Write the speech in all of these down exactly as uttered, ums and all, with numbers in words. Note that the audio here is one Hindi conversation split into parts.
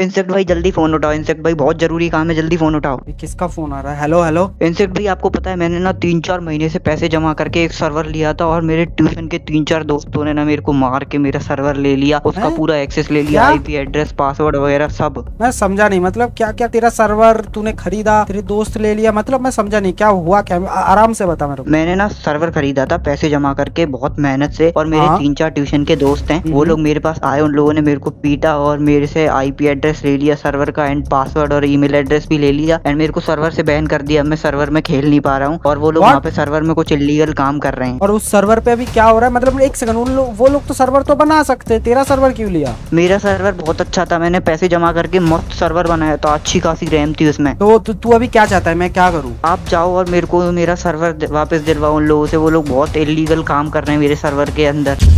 इंसेक्ट भाई जल्दी फोन उठाओ। इंसेक्ट भाई बहुत जरूरी काम है, जल्दी फोन उठाओ। किसका फोन आ रहा है? Hello hello. इंसेक्ट भाई आपको पता है मैंने ना तीन चार महीने से पैसे जमा करके एक सर्वर लिया था और मेरे ट्यूशन के तीन चार दोस्तों ने ना मेरे को मार के मेरा सर्वर ले लिया, उसका है? पूरा एक्सेस ले लिया, आईपी एड्रेस पासवर्ड वगैरह सब। मैं समझा नहीं, मतलब क्या क्या? तेरा सर्वर तूने खरीदा, तेरे दोस्त ले लिया, मतलब मैं समझा नहीं क्या हुआ क्या? आराम से बता मेरे को। मैंने ना सर्वर खरीदा था पैसे जमा करके बहुत मेहनत से, और मेरे तीन चार ट्यूशन के दोस्त हैं वो लोग मेरे पास आए, उन लोगों ने मेरे को पीटा और मेरे से आईपी एड्रेस ले लिया सर्वर का एंड पासवर्ड और ईमेल एड्रेस भी ले लिया एंड मेरे को सर्वर से बैन कर दिया। मैं सर्वर में खेल नहीं पा रहा हूँ और वो लोग वहाँ पे सर्वर में कुछ इलीगल काम कर रहे हैं। और उस सर्वर पे अभी क्या हो रहा है? मतलब एक सेकंड, उन लो, वो लोग तो सर्वर तो बना सकते, तेरा सर्वर क्यों लिया? मेरा सर्वर बहुत अच्छा था, मैंने पैसे जमा करके मस्त सर्वर बनाया था, अच्छी खासी रैम थी उसमें। तो तू अभी क्या चाहता है मैं क्या करूँ? आप जाओ और मेरे को मेरा सर्वर वापस दिलवाओ उन लोगों से, वो लोग बहुत इलीगल काम कर रहे हैं मेरे सर्वर के अंदर।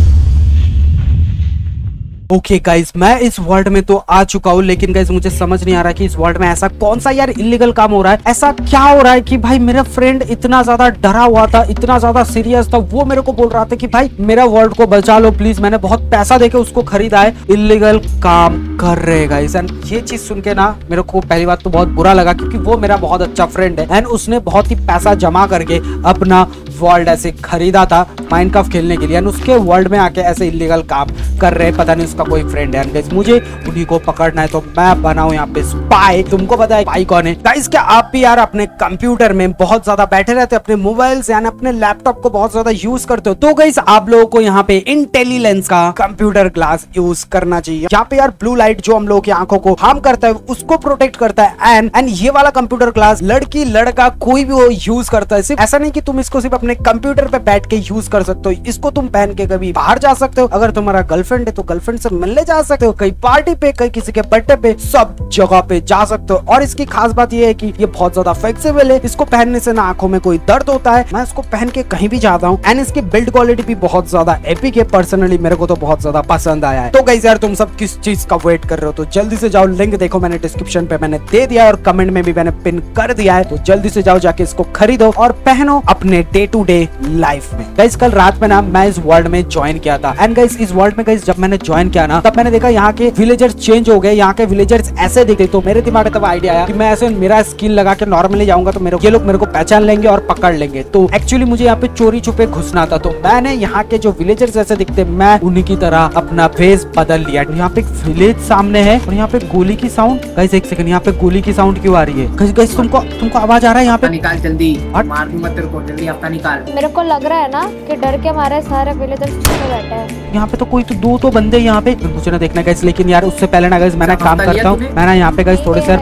ओके गाइज, मैं इस वर्ल्ड में तो आ चुका हूँ, लेकिन गाइज मुझे समझ नहीं आ रहा कि इस वर्ल्ड में ऐसा कौन सा यार इलीगल काम हो रहा है। ऐसा क्या हो रहा है कि भाई मेरा फ्रेंड इतना ज्यादा डरा हुआ था, इतना ज्यादा सीरियस था, वो मेरे को बोल रहा था कि भाई मेरा वर्ल्ड को बचा लो प्लीज, मैंने बहुत पैसा देके उसको खरीदा है, इलीगल काम कर रहे गाइज। एंड ये चीज सुन के ना मेरे को पहली बात तो बहुत बुरा लगा, क्योंकि वो मेरा बहुत अच्छा फ्रेंड है एंड उसने बहुत ही पैसा जमा करके अपना वर्ल्ड ऐसे खरीदा था माइनक्राफ्ट खेलने के लिए, एंड उसके वर्ल्ड में आके ऐसे इलीगल काम कर रहे, पता नहीं का कोई फ्रेंड है। गाइस मुझे उन्हीं को पकड़ना है, तो मैं बनाऊं यहाँ पे स्पाई। तुमको पता है स्पाई कौन है? गाइस क्या आप भी यार अपने कंप्यूटर में बहुत ज्यादा बैठे रहते हो, अपने मोबाइल यानी अपने लैपटॉप को बहुत ज्यादा यूज करते हो? तो गाइस आप लोगों को यहाँ पे इंटेलिलेंस का कंप्यूटर ग्लास यूज करना चाहिए। यहाँ पे यार ब्लू लाइट जो हम लोगों की आंखों को हार्म करता है उसको प्रोटेक्ट करता है, एंड एंड ये वाला कंप्यूटर ग्लास लड़की लड़का कोई भी वो यूज करता है। सिर्फ ऐसा नहीं कि तुम इसको सिर्फ अपने कंप्यूटर पे बैठ के यूज कर सकते हो, इसको तुम पहन के कभी बाहर जा सकते हो, अगर तुम्हारा गर्लफ्रेंड है तो गर्लफ्रेंड मिलने जा सकते हो, कहीं पार्टी पे, कहीं किसी के बर्थडे पे, सब जगह पे जा सकते हो। और इसकी खास बात यह है कि ये बहुत ज्यादा फ्लेक्सिबल है, इसको पहनने से ना आंखों में कोई दर्द होता है, मैं इसको पहन के कहीं भी जाता हूँ, एंड इसकी बिल्ड क्वालिटी भी बहुत ज्यादा एपिक है, पर्सनली मेरे को तो बहुत ज्यादा पसंद आया है। तो गाइस यार तुम सब किस चीज का वेट कर रहे हो? तो जल्दी से जाओ, लिंक देखो मैंने डिस्क्रिप्शन पे मैंने दे दिया और कमेंट में भी मैंने पिन कर दिया है, तो जल्दी से जाओ जाके इसको खरीदो और पहनो अपने डे टू डे लाइफ में। गाइस कल रात में ना मैं इस वर्ल्ड में ज्वाइन किया था, एंड गाइस इस वर्ल्ड में गाइस जब मैंने ज्वाइन क्या ना, तब मैंने देखा यहाँ के विलेजर्स चेंज हो गए, यहाँ के विलेजर्स ऐसे दिखे, तो मेरे दिमाग में तब आइडिया आया कि मैं ऐसे मेरा स्किल लगा के नॉर्मली जाऊंगा तो मेरे ये लोग मेरे को पहचान लेंगे और पकड़ लेंगे। तो एक्चुअली मुझे यहाँ पे चोरी छुपे घुसना था, तो मैंने यहाँ के जो विलेजर्स ऐसे दिखते मैं उन्हीं की तरह अपना फेस बदल लिया। यहाँ पे विलेज सामने है और यहाँ पे गोली की साउंड। गाइस एक सेकंड, यहाँ पे गोली की साउंड क्यों आ रही है? गाइस तुमको तुमको आवाज आ रहा है यहाँ पे? निकाल जल्दी, मार दूंगा तेरे को, जल्दी अपना निकाल। मेरे को लग रहा है ना कि डर के मारे सारे विलेजर्स छुपे बैठे हैं। यहाँ पे तो कोई तो दो तो बंदे यहाँ पे, मुझे ना देखना गाइस, लेकिन यार उससे पहले ना गाइस मैं ना काम करता हूँ, मैं ना यहाँ पे गाइस थोड़े से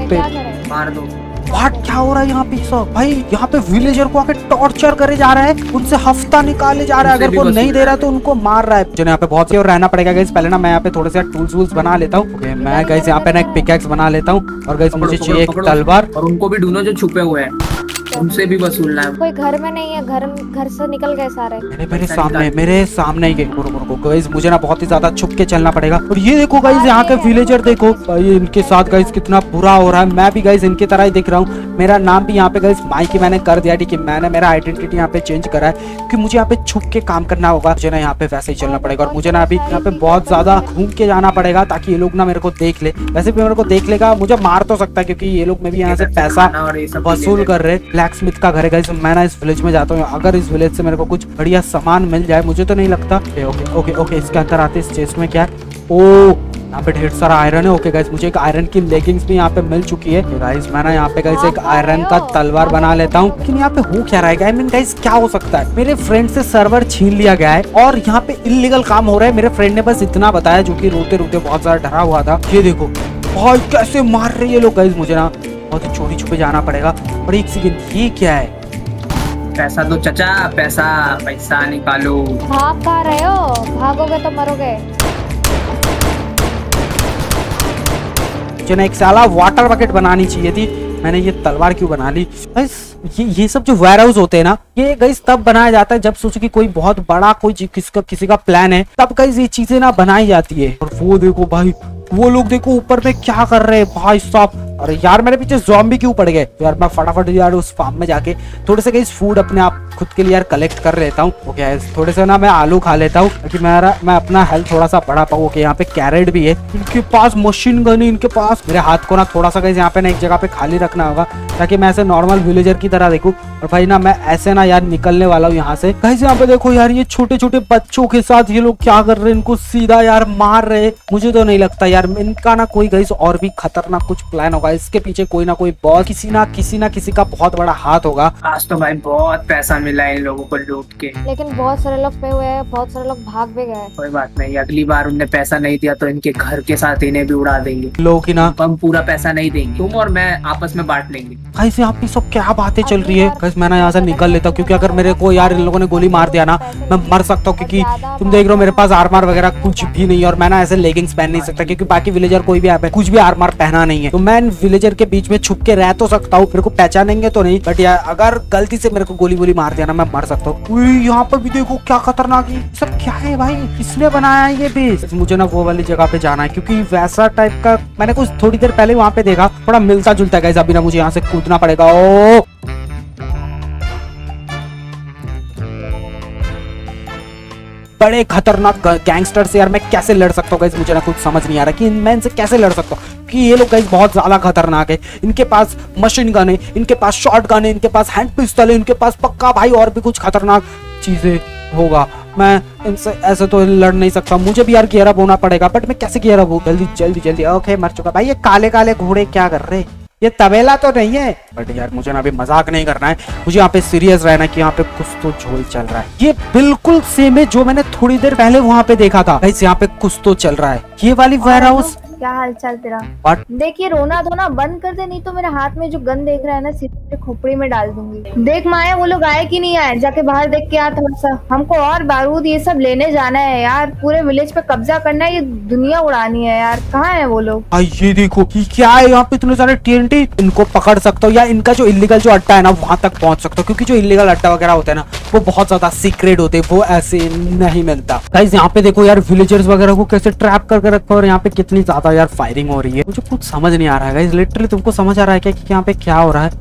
मार दो। व्हाट क्या हो रहा है यहाँ पे सब? भाई यहाँ पे विलेजर को आके टॉर्चर करे जा रहा है, उनसे हफ्ता निकाले जा रहा है, अगर वो नहीं दे रहा है तो उनको मार रहा है। जो यहाँ पे बहुत से और रहना पड़ेगा गाइस। पहले ना मैं यहाँ पे थोड़े से टूल्स वूल्स बना लेता हूँ। okay, मैं गाइस यहाँ पे ना एक पिकैक्स बना लेता हूँ और गाइस मुझे चाहिए एक तलवार। और उनको भी ढूंढो जो छुपे हुए हैं, उनसे भी वसूलना है। कोई घर में नहीं है, घर घर से निकल गए सारे। मेरे मेरे सामने मेरे सामने ही गए। गाइस मुझे ना बहुत ही ज्यादा छुप के चलना पड़ेगा। और ये देखो गाइस यहाँ के विलेजर देखो, ये इनके साथ गाइस कितना बुरा हो रहा है। मैं भी गाइस इनकी तरह ही दिख रहा हूँ। मेरा नाम भी यहाँ पे गाइस माइकी मैंने कर दिया, ठीक है। मैंने मेरा आइडेंटिटी यहाँ पे चेंज करा है कि मुझे यहाँ पे छुप के काम करना होगा, मुझे ना यहाँ पे वैसे ही चलना पड़ेगा। और मुझे ना अभी यहाँ पे बहुत ज्यादा घूम के जाना पड़ेगा ताकि ये लोग ना मेरे को देख ले। वैसे भी मेरे को देख लेगा, मुझे मार तो सकता है क्योंकि ये लोग में भी यहाँ से पैसा वसूल कर रहे। स्मिथ का घर है गाइस। मैं ना इस विलेज में जाता हूँ, अगर इस विलेज से मेरे को कुछ बढ़िया सामान मिल जाए। मुझे तो नहीं लगता। ओके ओके ओके, ओके इसके अंदर आते इस चेस्ट में क्या है? ओ यहाँ पे ढेर सारा आयरन है। ओके गाइस मुझे एक आयरन की लेगिंग्स भी यहाँ पे मिल चुकी है। गाइस मैं ना यहाँ पे गाइस एक आयरन का तलवार बना लेता हूँ। लेकिन यहाँ पे हो क्या रहा है? आई मीन गाइस क्या हो सकता है? मेरे फ्रेंड से सर्वर छीन लिया गया है और यहाँ पे इलीगल काम हो रहा है। मेरे फ्रेंड ने बस इतना बताया, जो की रोते रोते बहुत ज्यादा डरा हुआ था। ये देखो भाई कैसे मार रहे ये लोग। गाइस मुझे ना बहुत ही चोरी छुपे जाना पड़ेगा। और एक सेकंड, ये क्या है? पैसा दो चचा, पैसा पैसा निकालो। भाग कहाँ रहे हो? भागोगे तो मरोगे। जो ना एक साला वाटर बकेट बनानी चाहिए थी, मैंने ये तलवार क्यों बना ली? ये ये सब जो वेयर हाउस होते हैं ना, ये गाइस तब बनाया जाता है जब सोचो कि कोई बहुत बड़ा कोई किसका किसी का प्लान है, तब गाइस ये चीजें ना बनाई जाती है। और वो देखो भाई, वो लोग देखो ऊपर में क्या कर रहे हैं। भाई साहब और यार मेरे पीछे ज़ॉम्बी क्यों पड़ गए। तो यार मैं फटाफट यार उस फार्म में जाके थोड़े से कहीं फूड अपने आप खुद के लिए यार कलेक्ट कर लेता हूँ। ओके यार थोड़े से ना मैं आलू खा लेता हूँ ताकि मेरा मैं अपना हेल्थ थोड़ा सा बढ़ा पाऊँ। ओके यहाँ पे कैरेट भी है, इनके पास मशीन गन, इनके पास मेरे हाथ को ना थोड़ा सा कहीं यहाँ पे ना एक जगह पे खाली रखना होगा ताकि मैं ऐसे नॉर्मल विलेजर की तरह देखूँ। और भाई ना मैं ऐसे ना यार निकलने वाला हूँ यहाँ से। कहीं यहाँ पे देखो यार ये छोटे छोटे बच्चों के साथ ये लोग क्या कर रहे हैं, इनको सीधा यार मार रहे। मुझे तो नहीं लगता यार इनका ना कोई गाइस और भी खतरनाक कुछ प्लान होगा, इसके पीछे कोई ना कोई बहुत किसी ना किसी ना किसी का बहुत बड़ा हाथ होगा। आज तो भाई बहुत पैसा मिला है इन लोगों को लूट के, लेकिन बहुत सारे लोग पे हुए हैं, बहुत सारे लोग भाग भी गए। कोई बात नहीं, अगली बार उनने पैसा नहीं दिया तो इनके घर के साथ इन्हें भी उड़ा देंगे लोग ही ना। हम पूरा पैसा नहीं देंगे, तुम और मैं आपस में बांट लेंगे। गाइस यहाँ पे सब क्या बातें चल रही है। गाइस मैं ना यहाँ से निकल लेता हूँ क्योंकि अगर मेरे को यार इन लोगों ने गोली मार दिया ना मैं मर सकता हूँ, क्योंकि तुम देख रहे हो मेरे पास आर्मर वगैरह कुछ भी नहीं है और मैं ना ऐसे लेगिंग्स पहन नहीं सकता क्योंकि बाकी विलेजर कोई भी यहाँ पे कुछ भी आर्मर पहना नहीं है। तो मैं विलेजर के बीच में छुप के रह तो सकता हूँ, मेरे को पहचानेंगे तो नहीं, बट यार अगर गलती से मेरे को गोली गोली मार दिया ना मैं मर सकता हूँ। यहाँ पर भी देखो क्या खतरनाक है सब, क्या है भाई, किसने बनाया ये बेस। मुझे ना वो वाली जगह पे जाना है क्योंकि वैसा टाइप का मैंने कुछ थोड़ी देर पहले वहाँ पे देखा, थोड़ा मिलता जुलता है। अभी ना मुझे यहाँ से कूदना पड़ेगा। ओ बड़े खतरनाक गैंगस्टर से यार मैं कैसे लड़ सकता हूँ गाइस, मुझे ना कुछ समझ नहीं आ रहा कि मैं इनसे कैसे लड़ सकता हूँ कि ये लोग गाइस बहुत ज्यादा खतरनाक है। इनके पास मशीन गन है, इनके पास शॉट गन है, इनके पास हैंड पिस्टल है, इनके पास पक्का भाई और भी कुछ खतरनाक चीजें होगा। मैं इनसे ऐसे तो लड़ नहीं सकता, मुझे भी यार गियरअप होना पड़ेगा, बट मैं कैसे गियरअप हूँ। जल्दी जल्दी जल्दी। ओके मर चुका। भाई ये काले काले घोड़े क्या कर रहे, ये तबेला तो नहीं है। बट यार मुझे ना अभी मजाक नहीं करना है, मुझे यहाँ पे सीरियस रहना कि यहाँ पे कुछ तो झोल चल रहा है। ये बिल्कुल सेम है जो मैंने थोड़ी देर पहले वहाँ पे देखा था। गाइस यहाँ पे कुछ तो चल रहा है। ये वाली वेयर हाउस क्या हाल चाल तेरा। देखिए रोना धोना बंद कर दे नहीं तो मेरे हाथ में जो गन देख रहा है ना सीधे खोपड़ी में डाल दूंगी। देख माया वो लोग आए कि नहीं आए, जाके बाहर देख के यार थोड़ा सा, हमको और बारूद ये सब लेने जाना है यार, पूरे विलेज पे कब्जा करना है, ये दुनिया उड़ानी है यार। कहाँ है वो लोग। ये देखो ये क्या है यहाँ पे, इतने सारे टी एन टी। इनको पकड़ सकता हूँ या इनका जो इलीगल जो अड्डा है ना वहाँ तक पहुँच सकता हूँ क्योंकि जो इलीगल अड्डा वगैरह होता है ना वो बहुत ज्यादा सीक्रेट होते, वो ऐसे नहीं मिलता। गाइस यहाँ पे देखो यार विलेजर्स वगैरह को कैसे ट्रैप करके रखा है और यहाँ पे कितनी ज्यादा यार फायरिंग हो रही है। मुझे कुछ समझ नहीं आ रहा है गाइस, लिटरली तुमको समझ आ रहा है क्या कि यहाँ पे क्या हो रहा है।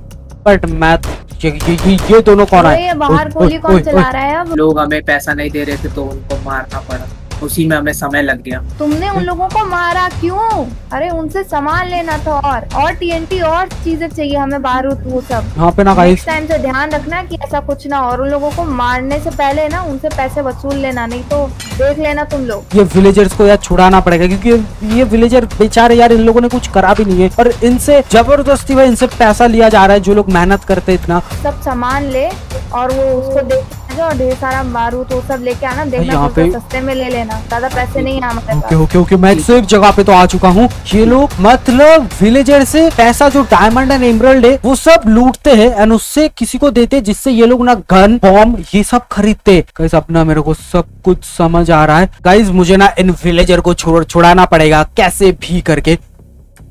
बट मैं ये, ये, ये दोनों कौन है, बाहर गोली कौन चला रहा है। लोग हमें पैसा नहीं दे रहे थे तो उनको मारना पड़ा, उसी में हमें समय लग गया। तुमने उन लोगों को मारा क्यों, अरे उनसे सामान लेना था और और टी एन टी और चीजें चाहिए हमें, बारूद वो सब। यहाँ पे ना गाइस टाइम से ध्यान रखना कि ऐसा कुछ ना, और उन लोगों को मारने से पहले ना उनसे पैसे वसूल लेना, नहीं तो देख लेना तुम लोग। ये विलेजर्स को यार छुड़ाना पड़ेगा क्योंकि ये विलेजर बेचारे यार इन लोगों ने कुछ करा भी नहीं है और इनसे जबरदस्ती में इनसे पैसा लिया जा रहा है। जो लोग मेहनत करते इतना सब सामान ले और वो उसको देख और ढेर सारा बारूद वो सब लेके आना, देखना यहाँ पे सस्ते में ले लेना, ज्यादा पैसे नहीं है हमारे पास। ओके ओके ओके मैं एक जगह पे तो आ चुका हूँ। ये लोग मतलब विलेजर से पैसा जो डायमंड एंड एमरल्ड है वो सब लूटते हैं एंड उससे किसी को देते जिससे ये लोग ना गन बॉम्ब ये सब खरीदते। गाइस अपना मेरे को सब कुछ समझ आ रहा है। गाइस मुझे ना इन विलेजर को छुड़ाना पड़ेगा कैसे भी करके।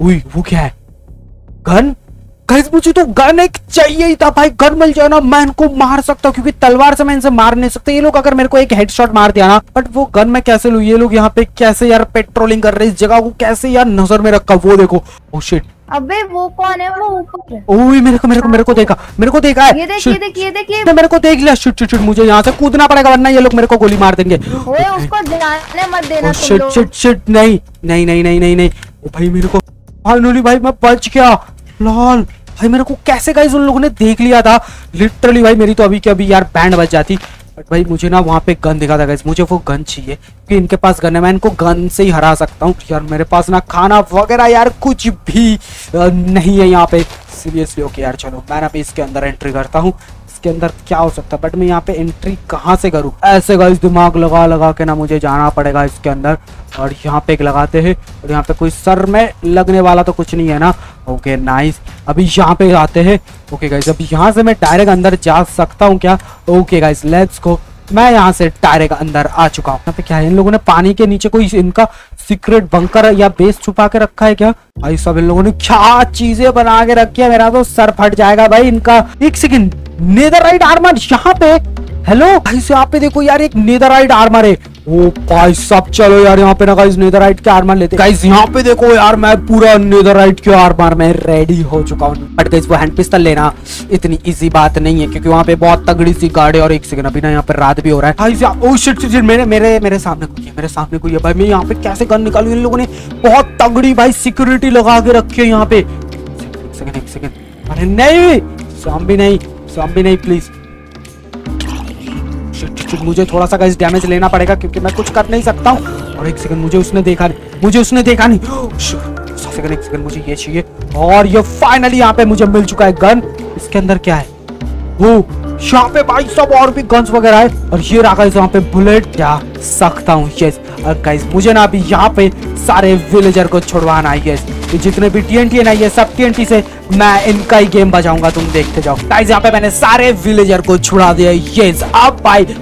उई वो क्या है, गन। गाइस मुझे तो गन एक चाहिए ही था भाई, गन मिल जाए ना मैं इनको मार सकता हूँ क्योंकि तलवार से मैं इनसे मार नहीं सकता। ये लोग अगर मेरे को एक हेडशॉट मार दिया ना, बट वो गन मैं कैसे लूँ। ये लोग यहाँ पे कैसे यार पेट्रोलिंग कर रहे हैं, इस जगह को कैसे यार नजर में रखा। वो देखो ओह शिट, अबे वो कौन है वो ऊपर। ओह मेरे को मेरे को मेरे को देखा मेरे को देखा है, ये देख ये देख ये देख ये मेरे को देख लिया। शिट शिट शिट मुझे यहाँ से कूदना पड़ेगा वरना ये लोग मेरे को गोली मार देंगे। ओए उसको जाने मत देना तुम लोग। शिट शिट शिट नहीं नहीं नहीं नहीं नहीं भाई मेरे को फाइनली भाई मैं बच गया। लॉल भाई मेरे को कैसे गाइस उन लोगों ने देख लिया था लिटरली भाई, मेरी तो अभी के अभी यार बैंड बच जाती। बट भाई मुझे ना वहाँ पे गन दिखा था गाइस, मुझे वो गन चाहिए क्योंकि इनके पास गन है, मैं इनको गन से ही हरा सकता हूँ। यार मेरे पास ना खाना वगैरह यार कुछ भी नहीं है यहाँ पे सीरियसली। ओके यार चलो मैं अभी इसके अंदर एंट्री करता हूँ, इसके अंदर क्या हो सकता है। बट मैं यहाँ पे एंट्री कहाँ से करूँ, ऐसे गाइस दिमाग लगा लगा के ना मुझे जाना पड़ेगा इसके अंदर। और यहाँ पे एक लगाते हैं और यहाँ पे कोई सर में लगने वाला तो कुछ नहीं है ना। ओके नाइस अभी यहाँ पे आते हैं। ओके गाइस अभी यहाँ से मैं डायरेक्ट अंदर जा सकता हूँ क्या। ओके गाइस लेट्स गो, मैं यहाँ से डायरेक्ट अंदर आ चुका हूँ। यहाँ पे क्या है, इन लोगों ने पानी के नीचे कोई इनका सीक्रेट बंकर या बेस छुपा के रखा है क्या। भाई सब इन लोगों ने क्या चीजें बना के रखी है, मेरा तो सर फट जाएगा भाई इनका। एक सेकेंड नेदरराइट आर्मर यहाँ पे, हेलो भाई से यहाँ पे देखो यार एक नेदरराइट आर्मर है। ओ भाई सब चलो यार यहाँ पे ना गाइस नेदरराइट के आर्मर लेते हैं। गाइस यहाँ पे देखो यार मैं पूरा नेदरराइट के आर्मर में रेडी हो चुका हूँ। बट गाइस वो हैंड पिस्टल लेना इतनी इजी बात नहीं है क्योंकि वहाँ पे बहुत तगड़ी सी गाड़ी। और एक सेकंड अभी ना यहाँ पे रात भी हो रहा है। ओ शिट शिट शिट मेरे मेरे मेरे सामने कोई है, मेरे सामने कोई है भाई। मैं यहाँ पे कैसे गन निकालू? इन लोगों ने बहुत तगड़ी भाई सिक्योरिटी लगा के रखी है यहाँ पे। एक सेकंड एक सेकंड, अरे नहीं ज़ॉम्बी नहीं ज़ॉम्बी नहीं प्लीज। मुझे थोड़ा सा गाइस डैमेज लेना पड़ेगा क्योंकि मैं कुछ कर नहीं सकता हूँ। और एक सेकंड मुझे उसने देखा नहीं, मुझे उसने देखा नहीं। सेकंड एक सेकंड मुझे ये चाहिए। और ये फाइनली यहाँ पे मुझे मिल चुका है गन। इसके अंदर क्या है? वो यहाँ पे भाई सब और भी गन्स वगैरह है। और ये रहा गाइस यहाँ पे बुलेट, जा सकता हूँ यस। और गाइस मुझे ना अभी यहाँ पे सारे विलेजर को छुड़वाना है यस। जितने भी टीएनटी है ना ये सब टीएनटी से मैं इनका ही गेम बजाऊंगा, तुम देखते जाओ। गाइस यहाँ पे मैंने सारे विलेजर को छुड़ा दिया यस। अब भाई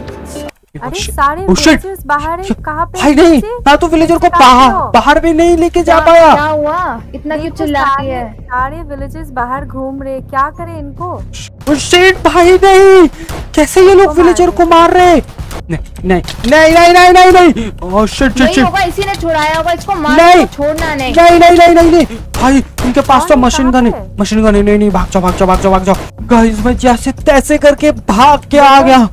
अरे सारे विलेजर्स बाहर हैं, कहाँ पे? भाई नहीं, मैं तो विलेजर को बाहर बाहर भी नहीं लेके जा पाया। क्या हुआ? इतना क्यों चिल्ला रही है? सारे विलेजर्स बाहर घूम रहे, क्या करें इनको? शिट भाई नहीं, कैसे ये लोग विलेजर को मार रहे? नहीं नहीं नहीं नहीं नहीं नहीं नहीं ओह शिट शिट शिट, होगा इसी ने छुड़ाया होगा इसको। मार छोड़ना नहीं नहीं नहीं नहीं नहीं भाई इनके पास तो मशीन गन है, मशीन गन है। नहीं नहीं भाग जाओ भाग जाओ भाग जाओ भाग जाओ। गाइस मैं जैसे तैसे करके भाग के आ गया।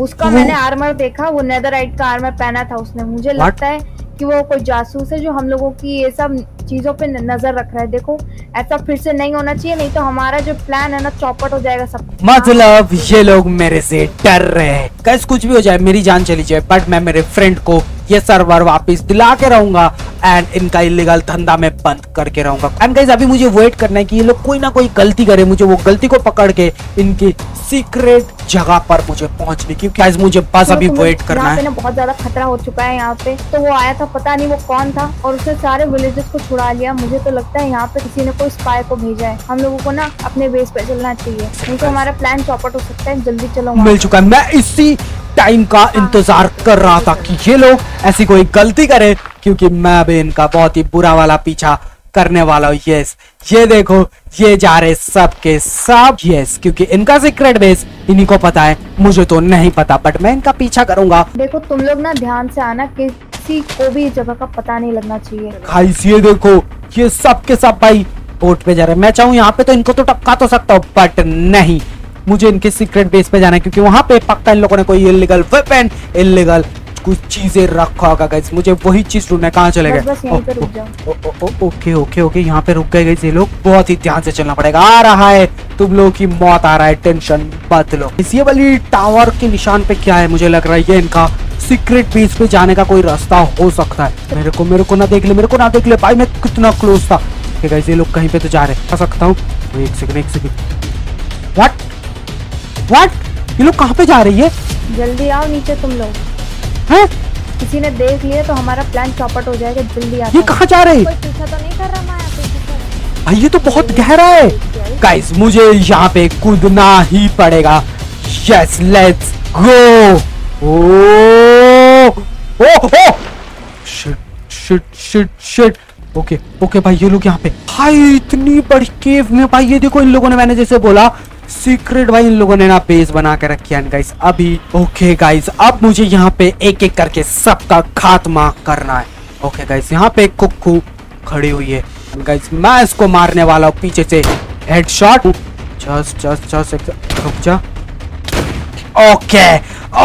उसका मैंने आर्मर देखा, वो नेदरराइट का आर्मर पहना था उसने। मुझे लगता है कि वो कोई जासूस है जो हम लोगों की ये सब चीजों पे नजर रख रहा है। देखो ऐसा फिर से नहीं होना चाहिए, नहीं तो हमारा जो प्लान है ना चौपट हो जाएगा सब। मतलब ये लोग मेरे से डर रहे हैं। कैसे कुछ भी हो जाए मेरी जान चली जाए बट मैं मेरे फ्रेंड को ये सर्वर वापस दिला के रहूंगा एंड इनका इलीगल धंधा मैं बंद करके रहूंगा। एंड गाइस अभी मुझे वेट करना है कि ये लोग कोई ना कोई गलती करे, मुझे वो गलती को पकड़ के इनकी सीक्रेट जगह पर मुझे पहुंचने की। गाइस मुझे बस अभी वेट करना है। बहुत ज्यादा खतरा हो चुका है यहाँ पे। तो वो आया था, पता नहीं वो कौन था, और उसने सारे विलेजेस को छुड़ा लिया। मुझे तो लगता है यहाँ पे किसी ने कोई स्पाई को भेजा है। हम लोगों को ना अपने बेस पे चलना चाहिए नहीं तो हमारा प्लान चौपट हो सकता है। जल्दी चलो। मिल चुका है, मैं इसी टाइम का इंतजार कर रहा था कि ये लोग ऐसी कोई गलती करे क्योंकि मैं अभी इनका बहुत ही बुरा वाला पीछा करने वाला हूँ। यस ये देखो ये जा रहे सब के सब यस, क्योंकि इनका सीक्रेट बेस इन्हीं को पता है, मुझे तो नहीं पता बट मैं इनका पीछा करूंगा। देखो तुम लोग ना ध्यान से आना, किसी को भी जगह का पता नहीं लगना चाहिए। गाइस ये देखो ये सब के सब भाई बोट पे जा रहे। मैं चाहूँ यहाँ पे तो इनको तो टपका तो सकता हूँ बट नहीं, मुझे इनके सीक्रेट बेस पे जाना है क्योंकि वहाँ पे पक्का इन लोगों ने कोई इलीगल वेपन इलीगल कुछ चीजें रखा होगा। गाइस मुझे वही चीज ढूंढना है। कहाँ चले गए? ओके ओके ओके यहाँ पे रुक गए गाइस ये लोग। बहुत ही ध्यान से चलना पड़ेगा। आ रहा है तुम लोगों की मौत, आ रहा है टेंशन मत लो। इसी वाली टावर के निशान पे क्या है? मुझे लग रहा है ये इनका सीक्रेट बेस पे जाने का कोई रास्ता हो सकता है। मेरे को मेरे को ना देख ले, मेरे को ना देख ले भाई, मैं कितना क्लोज था। गाइस ये लोग कहीं पे तो जा रहे हैं, आ सकता हूँ। एक सेकंड एक सेकंड, व्हाट व्हाट ये लोग कहाँ पे जा रही है? जल्दी आओ नीचे तुम लोग, है? किसी ने देख लिया तो हमारा प्लान चौपट हो जाएगा। जल्दी आ। ये कहाँ जा रही? कोई पीछा तो नहीं कर रहा माया? भाई ये तो बहुत गहरा है। गाइस मुझे यहाँ पे कूदना ही पड़ेगा। Yes let's go. Oh oh shit shit shit shit. Okay okay भाई ये लोग यहाँ पे भाई इतनी बड़ी केव में भाई ये देखो इन लोगों ने, मैंने जैसे बोला सीक्रेट भाई इन लोगों ने ना बेस बना के रखी है गाइस अभी। ओके गाइस अब मुझे यहाँ पे एक एक करके सबका खात्मा करना है। ओके गाइस यहाँ पे कुक्कू खड़ी हुई है गाइस, मैं इसको मारने वाला हूँ पीछे से हेडशॉट। जस्ट जस्ट जस्ट रुक जा। ओके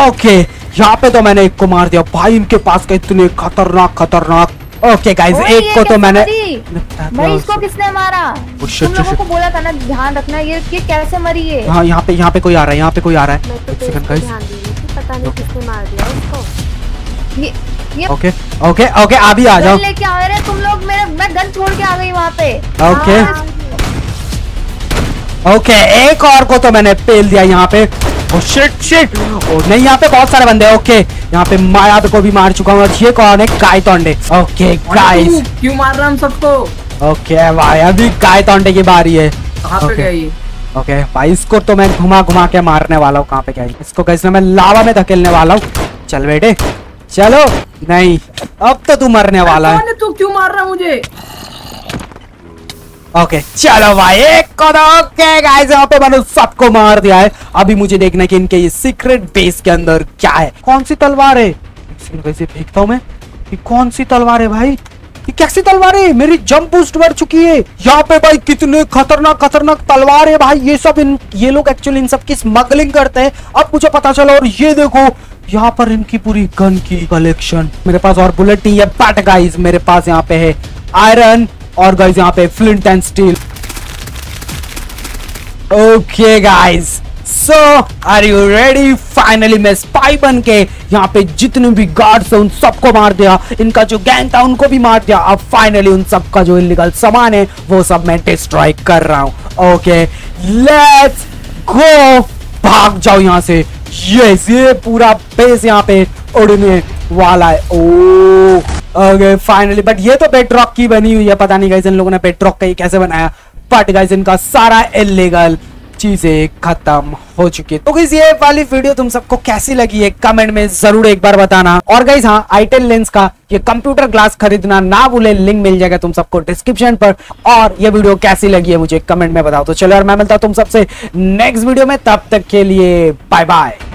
ओके यहाँ पे तो मैंने एक को मार दिया भाई, इनके पास का इतने खतरनाक खतरनाक। ओके गाइस एक को तो मैंने भाई, इसको किसने मारा? तुम लोगों को बोला था ना ध्यान रखना। ये ये कैसे मरी है? हाँ यहाँ पे यहाँ पे कोई आ रहा है, यहाँ पे कोई आ रहा है। एक सेकंड गाइस, पता नहीं किसने मार दिया इसको। ये ये ओके ओके ओके अभी आ जाओ। लेके आ रहे तुम लोग मेरे, मैं गन छोड़ के आ गई वहाँ पे। ओके ओके एक और को तो मैंने पेल दिया यहाँ पे। ओ शिट शिट ओ नहीं यहाँ पे बहुत सारे बंदे। ओके यहाँ पे माया को भी मार चुका हूँ। और ये कौन है? कायतोंडे। ओके गाइस क्यों मार रहा हम सबको? ओके माया भी कायतोंडे की बारी है। कहाँ पे गई? ओके भाई इसको तो मैं घुमा घुमा के मारने वाला हूँ। कहाँ पे गई? इसको कैसे मैं लावा में धकेलने वाला हूँ। चल बेटे चलो। नहीं अब तो तू मरने वाला है। तू क्यों मार रहा मुझे? ओके okay, चलो भाई एक ओके गाइस यहाँ पे मैंने सबको मार दिया है। अभी मुझे देखना है कि इनके ये सीक्रेट बेस के अंदर क्या है। कौन सी तलवार है? सेकंड वैसे फेंकता हूँ मैं। ये कौन सी तलवार है भाई, ये कैसी तलवार है? मेरी जंप बूस्ट बढ़ चुकी है यहाँ पे भाई। कितने खतरनाक खतरनाक तलवार है भाई। ये सब इन ये लोग एक्चुअली इन सब की स्मगलिंग करते हैं, अब मुझे पता चला। और ये देखो यहाँ पर इनकी पूरी गन की कलेक्शन। मेरे पास और बुलेट ही है बट गाइज मेरे पास यहाँ पे है आयरन और गाइज यहाँ पे flint and steel. Okay guys so are you ready? Finally मैं स्पाई बन के यहाँ पे जितने भी गार्ड्स हैं उन सबको मार दिया, इनका जो गैंग था उनको भी मार दिया। अब फाइनली उन सबका जो इलीगल सामान है वो सब मैं डिस्ट्रॉय कर रहा हूँ। ओके लेट्स गो, भाग जाओ यहाँ से। यस ये पूरा बेस यहाँ पे उड़ने वाला है। ओ ओके फाइनली, बट ये तो पेट्रॉक की बनी हुई है, पता नहीं गाइस इन लोगों ने पेट्रॉक का ये कैसे बनाया। बट गाइस इनका सारा इलीगल चीजें खत्म हो चुकी है। तो गाइस ये वाली वीडियो तुम सबको कैसी लगी है कमेंट में जरूर एक बार बताना। और गाइस हाँ, इंटेलिलेंस का ये कंप्यूटर ग्लास खरीदना ना भूले, लिंक मिल जाएगा तुम सबको डिस्क्रिप्शन पर। और ये वीडियो कैसी लगी है मुझे कमेंट में बताओ। तो चलो यार, मैं मिलता हूँ तुम सबसे नेक्स्ट वीडियो में, तब तक के लिए बाय बाय।